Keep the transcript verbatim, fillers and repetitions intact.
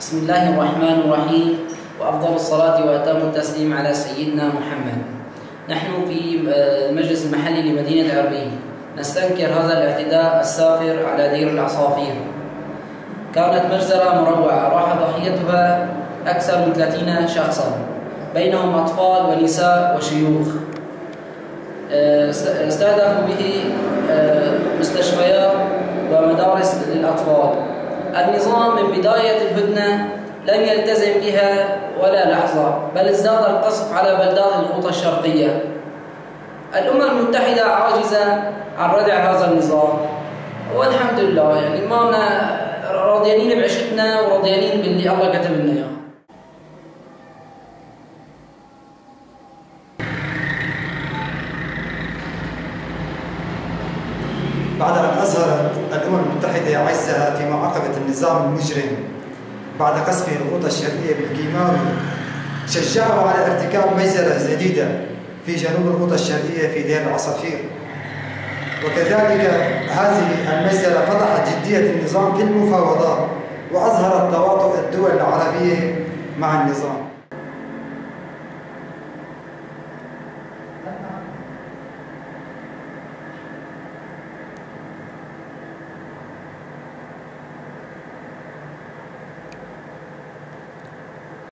بسم الله الرحمن الرحيم، وأفضل الصلاة وأتم التسليم على سيدنا محمد. نحن في المجلس المحلي لمدينة عربين نستنكر هذا الاعتداء السافر على دير العصافير. كانت مجزرة مروعة راح ضحيتها أكثر من ثلاثين شخصا، بينهم أطفال ونساء وشيوخ. استهدف به مستشفيات ومدارس للأطفال. النظام من بداية الهدنة لم يلتزم بها ولا لحظة، بل ازداد القصف على بلدات الغوطة الشرقية. الأمم المتحدة عاجزة عن ردع هذا النظام، والحمد لله يعني مانا راضيين بعيشتنا وراضيين باللي الله كتب لنا اياه. بعد أن أظهرت الأمم المتحدة عجزها في معاقبة النظام المجرم بعد قصف الغوطة الشرقية بالقمار، شجعه على ارتكاب مجزرة جديدة في جنوب الغوطة الشرقية في دير العصافير. وكذلك هذه المجزرة فضحت جدية النظام في المفاوضات وأظهرت تواطؤ الدول العربية مع النظام.